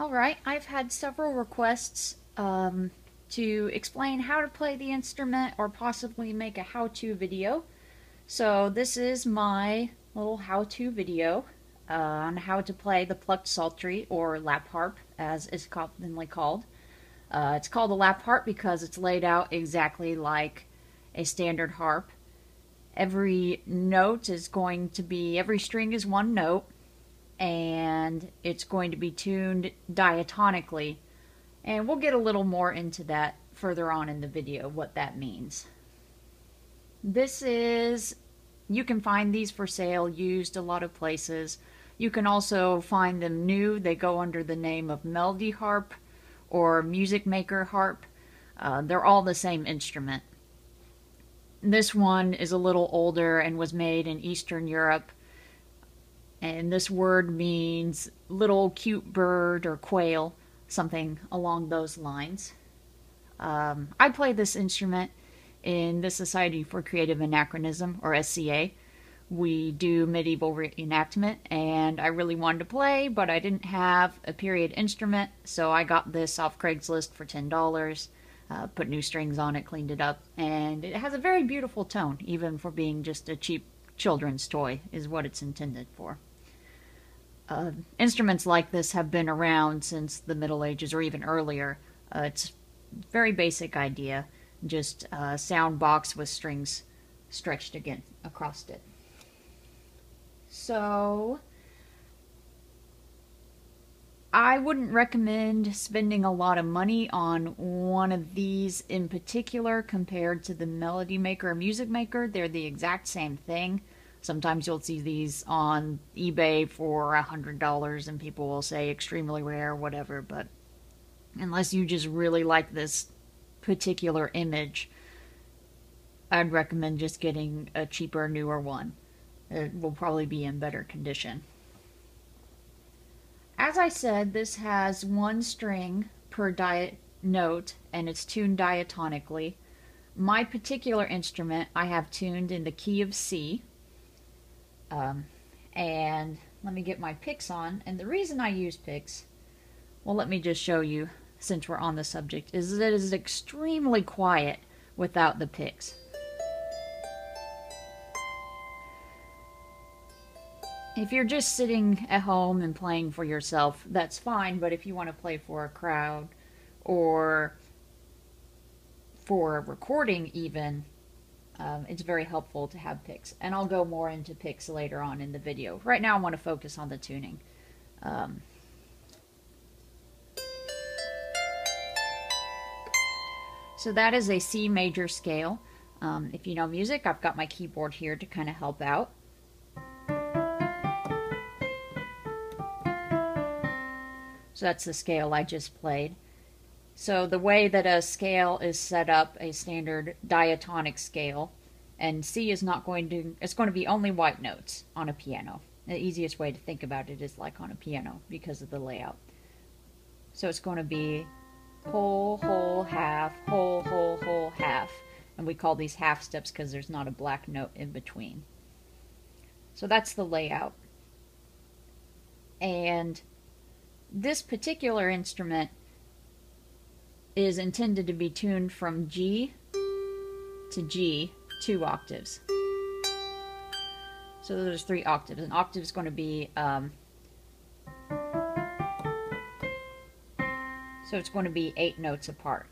All right, I've had several requests to explain how to play the instrument or possibly make a how-to video. So this is my little how-to video on how to play the plucked psaltery, or lap harp as it's commonly called. It's called a lap harp because it's laid out exactly like a standard harp. Every note is going to be, every string is one note, and it's going to be tuned diatonically. And we'll get a little more into that further on in the video, what that means. This is, you can find these for sale, used a lot of places. You can also find them new. They go under the name of Melody Harp or Music Maker Harp. They're all the same instrument. This one is a little older and was made in Eastern Europe. And this word means little cute bird or quail, something along those lines. I play this instrument in the Society for Creative Anachronism, or SCA. We do medieval reenactment, and I really wanted to play, but I didn't have a period instrument, so I got this off Craigslist for $10, put new strings on it, cleaned it up, and it has a very beautiful tone, even for being just a cheap children's toy, is what it's intended for. Instruments like this have been around since the Middle Ages, or even earlier. It's a very basic idea, just a sound box with strings stretched again across it. So I wouldn't recommend spending a lot of money on one of these in particular compared to the Melody Maker or Music Maker. They're the exact same thing. Sometimes you'll see these on eBay for $100 and people will say extremely rare, whatever, but unless you just really like this particular image, I'd recommend just getting a cheaper, newer one. It will probably be in better condition. As I said, this has one string per note and it's tuned diatonically. My particular instrument I have tuned in the key of C. And let me get my picks on, and the reason I use picks, well, let me just show you since we're on the subject, is that it is extremely quiet without the picks. If you're just sitting at home and playing for yourself, that's fine, but if you want to play for a crowd or for a recording even, it's very helpful to have picks, and I'll go more into picks later on in the video. Right now I want to focus on the tuning. So that is a C major scale. If you know music, I've got my keyboard here to kind of help out. So that's the scale I just played. So the way that a scale is set up, a standard diatonic scale, and C is not going to, it's going to be only white notes on a piano. The easiest way to think about it is like on a piano because of the layout. So it's going to be whole, whole, half. And we call these half steps because there's not a black note in between. So that's the layout. And this particular instrument is intended to be tuned from G, 2 octaves. So there's 3 octaves. An octave is going to be, so it's going to be 8 notes apart.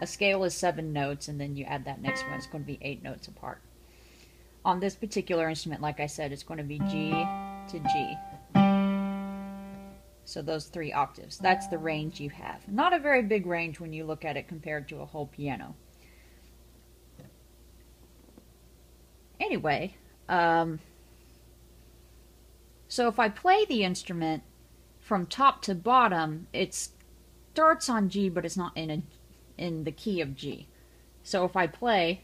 A scale is 7 notes, and then you add that next one, it's going to be 8 notes apart. On this particular instrument, like I said, it's going to be G. So those 3 octaves, that's the range you have. Not a very big range when you look at it compared to a whole piano. Anyway, so if I play the instrument from top to bottom, it starts on G, but it's not in the key of G. So if I play,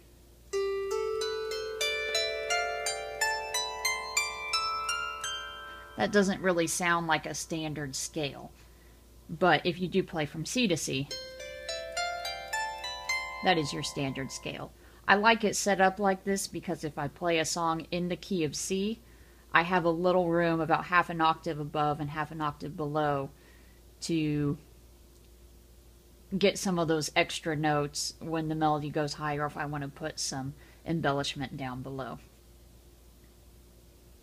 that doesn't really sound like a standard scale. But if you do play from C to C, that is your standard scale. I like it set up like this because if I play a song in the key of C, I have a little room about half an octave above and half an octave below to get some of those extra notes when the melody goes higher, if I want to put some embellishment down below,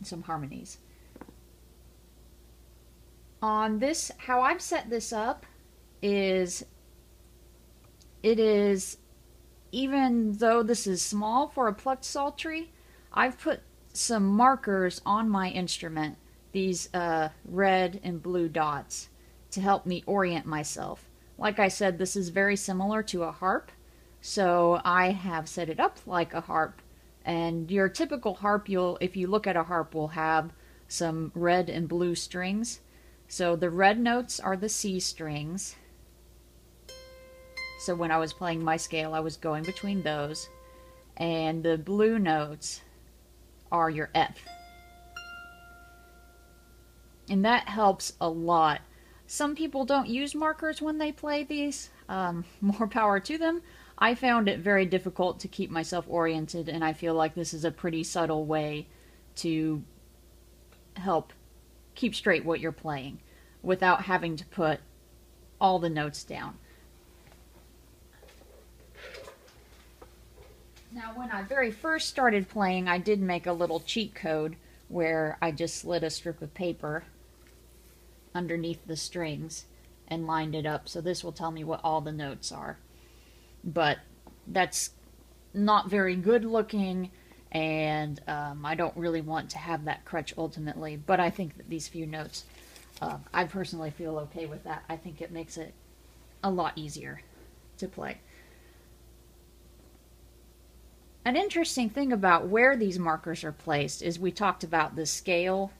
some harmonies. On this, how I've set this up is, it is, even though this is small for a plucked psaltery, I've put some markers on my instrument, these red and blue dots, to help me orient myself. Like I said, this is very similar to a harp, so I have set it up like a harp. And your typical harp, if you look at a harp, will have some red and blue strings. So the red notes are the C strings. So when I was playing my scale, I was going between those. And the blue notes are your F. And that helps a lot. Some people don't use markers when they play these. More power to them. I found it very difficult to keep myself oriented, and I feel like this is a pretty subtle way to help keep straight what you're playing without having to put all the notes down. Now, when I very first started playing, I did make a little cheat code where I just slid a strip of paper underneath the strings and lined it up, so this will tell me what all the notes are. But that's not very good looking, and I don't really want to have that crutch ultimately, but I think that these few notes, I personally feel okay with that. I think it makes it a lot easier to play. An interesting thing about where these markers are placed is we talked about the scale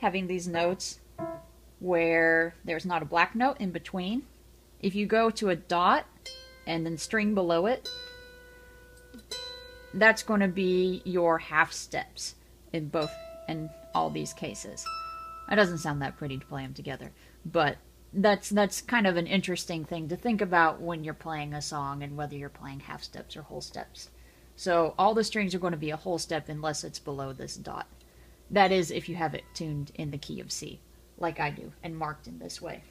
having these notes where there's not a black note in between. If you go to a dot and then string below it, that's going to be your half steps in both and all these cases. It doesn't sound that pretty to play them together, but that's kind of an interesting thing to think about when you're playing a song and whether you're playing half steps or whole steps. So all the strings are going to be a whole step unless it's below this dot. That is, if you have it tuned in the key of C, like I do, and marked in this way.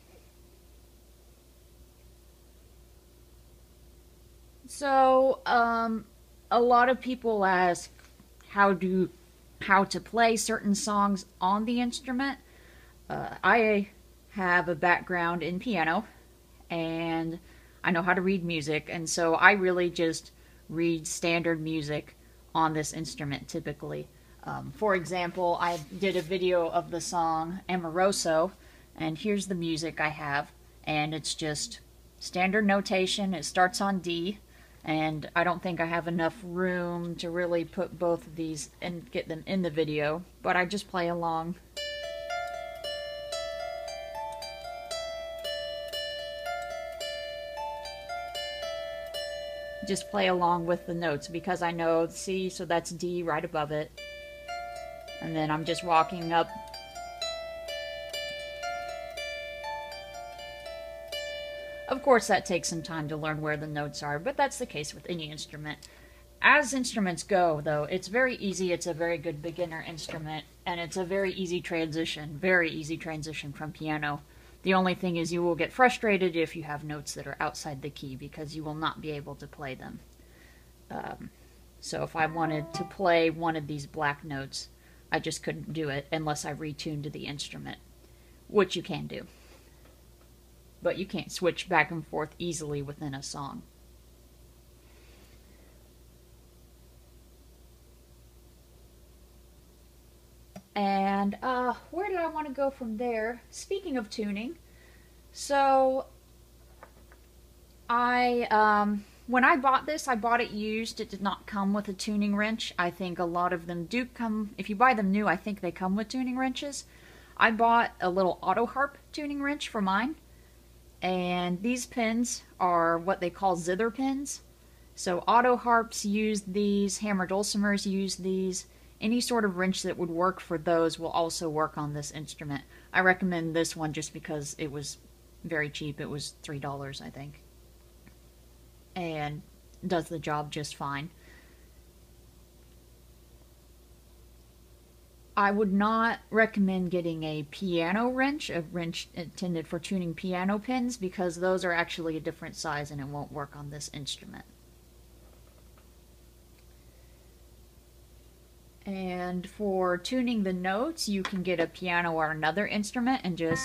So, a lot of people ask how to play certain songs on the instrument. I have a background in piano, and I know how to read music, and so I really just read standard music on this instrument, typically. For example, I did a video of the song Amoroso, and here's the music I have, and it's just standard notation. It starts on D, and I don't think I have enough room to really put both of these and get them in the video, but I just play along. Just play along with the notes because I know C, so that's D right above it. And then I'm just walking up. Of course, that takes some time to learn where the notes are, but that's the case with any instrument. As instruments go, though, it's very easy. It's a very good beginner instrument, and it's a very easy transition from piano. The only thing is you will get frustrated if you have notes that are outside the key because you will not be able to play them. So if I wanted to play one of these black notes, I just couldn't do it unless I retuned the instrument, which you can do. But you can't switch back and forth easily within a song. And where did I want to go from there? Speaking of tuning, so I when I bought this, I bought it used. It did not come with a tuning wrench. I think a lot of them do come. If you buy them new, I think they come with tuning wrenches. I bought a little Auto Harp tuning wrench for mine. And these pins are what they call zither pins. So Auto Harps use these. Hammer dulcimers use these. Any sort of wrench that would work for those will also work on this instrument. I recommend this one just because it was very cheap. It was $3, I think. And does the job just fine. I would not recommend getting a piano wrench, a wrench intended for tuning piano pins, because those are actually a different size and it won't work on this instrument. And for tuning the notes, you can get a piano or another instrument and just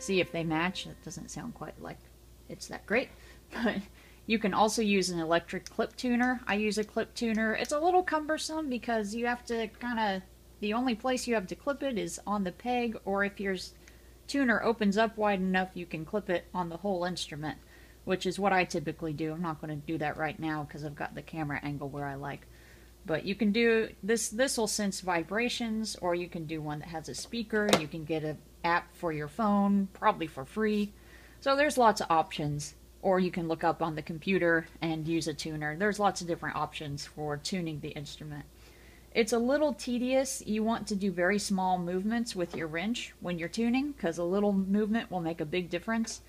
see if they match. It doesn't sound quite like it's that great, but you can also use an electric clip tuner. I use a clip tuner. It's a little cumbersome because you have to the only place you have to clip it is on the peg, or if your tuner opens up wide enough, you can clip it on the whole instrument, which is what I typically do. I'm not going to do that right now because I've got the camera angle where I like. But you can do this, this will sense vibrations, or you can do one that has a speaker. You can get an app for your phone, probably for free. So there's lots of options. Or you can look up on the computer and use a tuner. There's lots of different options for tuning the instrument. It's a little tedious. You want to do very small movements with your wrench when you're tuning, because a little movement will make a big difference.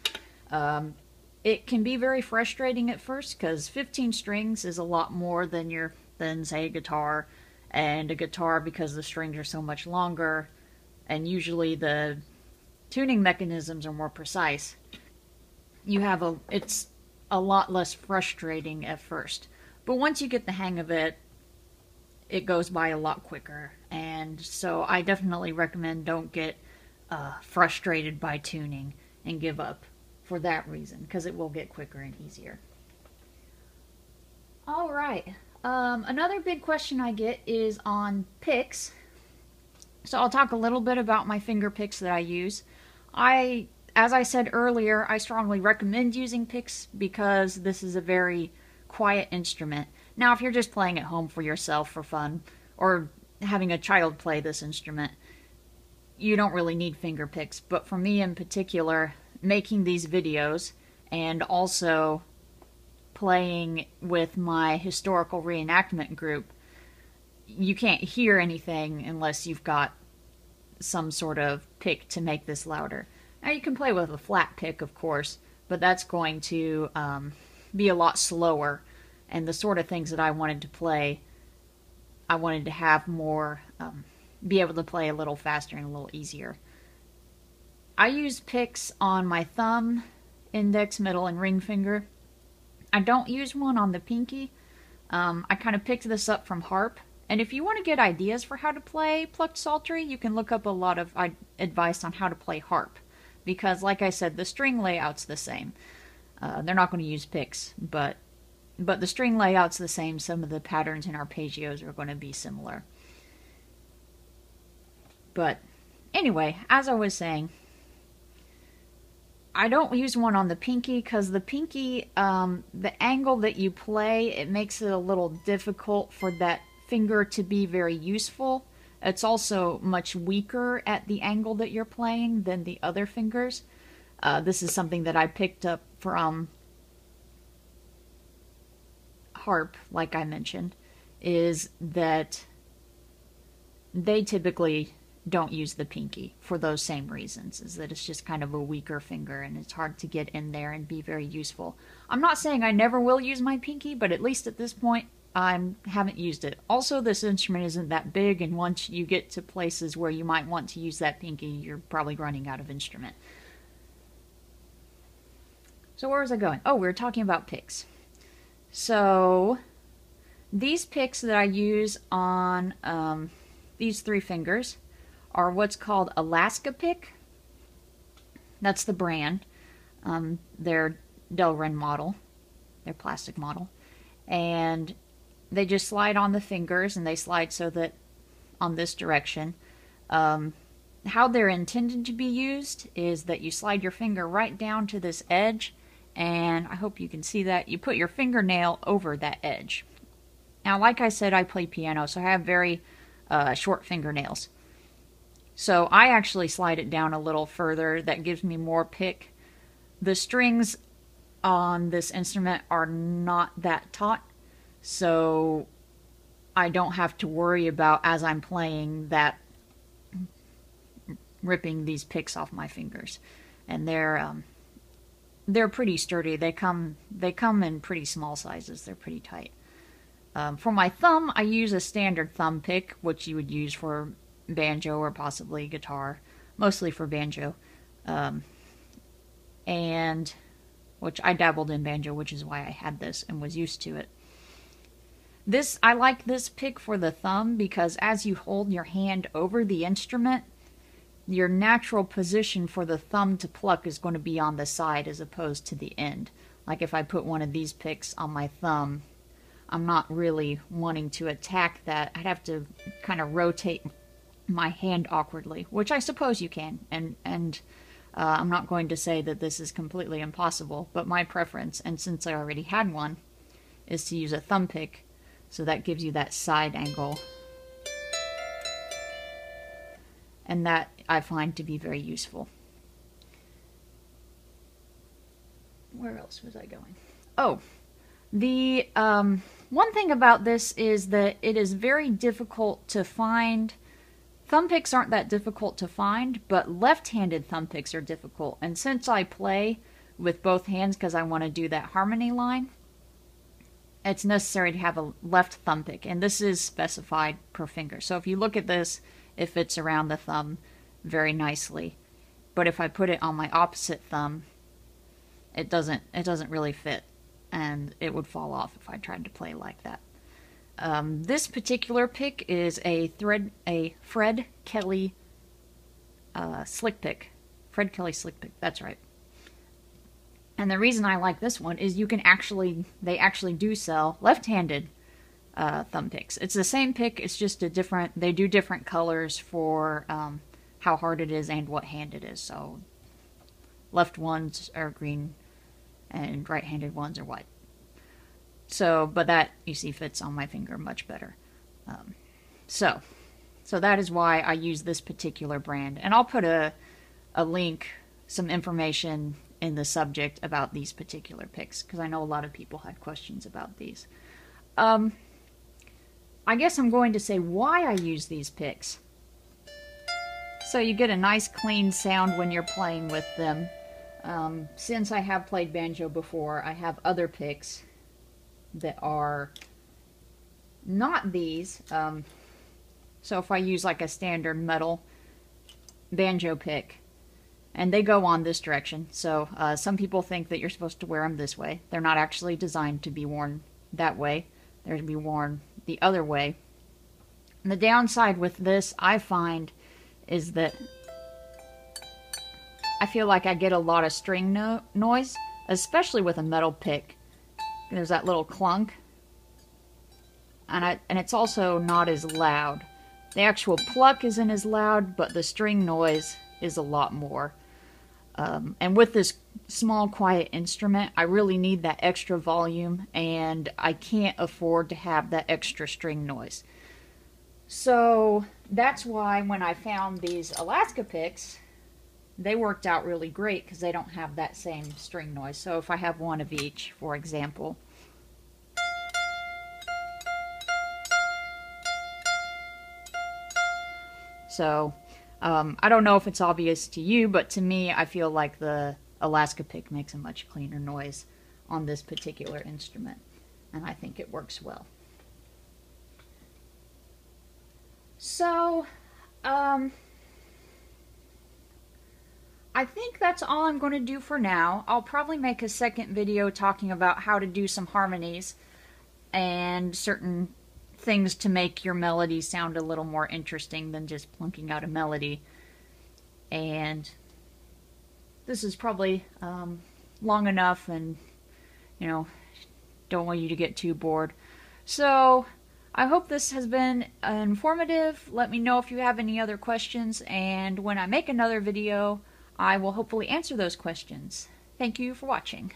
It can be very frustrating at first, because 15 strings is a lot more than your... than say a guitar, and a guitar, because the strings are so much longer and usually the tuning mechanisms are more precise, you have a, it's a lot less frustrating at first. But once you get the hang of it, it goes by a lot quicker. And so I definitely recommend don't get frustrated by tuning and give up for that reason, because it will get quicker and easier. All right. Another big question I get is on picks. So I'll talk a little bit about my finger picks that I use. As I said earlier, I strongly recommend using picks because this is a very quiet instrument. Now, if you're just playing at home for yourself for fun, or having a child play this instrument, you don't really need finger picks. But for me in particular, making these videos and also playing with my historical reenactment group, you can't hear anything unless you've got some sort of pick to make this louder. Now you can play with a flat pick, of course, but that's going to be a lot slower, and the sort of things that I wanted to play, I wanted to have more, be able to play a little faster and a little easier. I use picks on my thumb, index, middle, and ring finger. I don't use one on the pinky. I kind of picked this up from Harp. And if you want to get ideas for how to play plucked psaltery, you can look up a lot of advice on how to play harp. Because, like I said, the string layout's the same. They're not going to use picks, but the string layout's the same. Some of the patterns and arpeggios are going to be similar. But anyway, as I was saying, I don't use one on the pinky because the pinky, the angle that you play, it makes it a little difficult for that finger to be very useful. It's also much weaker at the angle that you're playing than the other fingers. This is something that I picked up from Harp, like I mentioned, is that they typically don't use the pinky for those same reasons, is that it's just kind of a weaker finger and it's hard to get in there and be very useful. I'm not saying I never will use my pinky, but at least at this point I haven't used it. Also, this instrument isn't that big, and once you get to places where you might want to use that pinky, you're probably running out of instrument. So where was I going? Oh, we were talking about picks. So these picks that I use on these three fingers are what's called Alaska pick. That's the brand. They're Delrin model, their plastic model. And they just slide on the fingers, and they slide so that on this direction. How they're intended to be used is that you slide your finger right down to this edge, and I hope you can see that. You put your fingernail over that edge. Now, like I said, I play piano, so I have very short fingernails. So I actually slide it down a little further. That gives me more pick. The strings on this instrument are not that taut, so I don't have to worry about, as I'm playing, that ripping these picks off my fingers. And they're pretty sturdy. They come in pretty small sizes. They're pretty tight. For my thumb, I use a standard thumb pick, which you would use for banjo or possibly guitar, mostly for banjo, and which I dabbled in banjo, which is why I had this and was used to it. This, I like this pick for the thumb because as you hold your hand over the instrument, your natural position for the thumb to pluck is going to be on the side as opposed to the end. Like if I put one of these picks on my thumb, I'm not really wanting to attack that. I'd have to kind of rotate my hand awkwardly, which I suppose you can, and I'm not going to say that this is completely impossible, but my preference, and since I already had one, is to use a thumb pick, so that gives you that side angle, and that I find to be very useful. Where else was I going? Oh, the one thing about this is that it is very difficult to find. Thumb picks aren't that difficult to find, but left-handed thumb picks are difficult. And since I play with both hands because I want to do that harmony line, it's necessary to have a left thumb pick. And this is specified per finger. So if you look at this, it fits around the thumb very nicely. But if I put it on my opposite thumb, it doesn't really fit. And it would fall off if I tried to play like that. This particular pick is a Fred Kelly slick pick. Fred Kelly slick pick, that's right. And the reason I like this one is you can actually, they actually do sell left-handed thumb picks. It's the same pick, it's just a different, they do different colors for how hard it is and what hand it is. So left ones are green and right-handed ones are white. So, but that, you see, fits on my finger much better. So that is why I use this particular brand. And I'll put a link, some information in the subject about these particular picks, because I know a lot of people had questions about these. I guess I'm going to say why I use these picks. So you get a nice clean sound when you're playing with them. Since I have played banjo before, I have other picks that are not these. So if I use like a standard metal banjo pick, and they go on this direction, so some people think that you're supposed to wear them this way. They're not actually designed to be worn that way. They're to be worn the other way. And the downside with this, I find, is that I feel like I get a lot of string noise, especially with a metal pick. There's that little clunk, and it's also not as loud. The actual pluck isn't as loud, but the string noise is a lot more. And with this small, quiet instrument, I really need that extra volume, and I can't afford to have that extra string noise. So that's why when I found these Alaska picks, they worked out really great because they don't have that same string noise. So if I have one of each, for example, so I don't know if it's obvious to you, but to me, I feel like the Alaska pick makes a much cleaner noise on this particular instrument, and I think it works well. So I think that's all I'm going to do for now. I'll probably make a second video talking about how to do some harmonies and certain things to make your melody sound a little more interesting than just plunking out a melody. And this is probably long enough, and, you know, don't want you to get too bored. So I hope this has been informative. Let me know if you have any other questions, and when I make another video, I will hopefully answer those questions. Thank you for watching.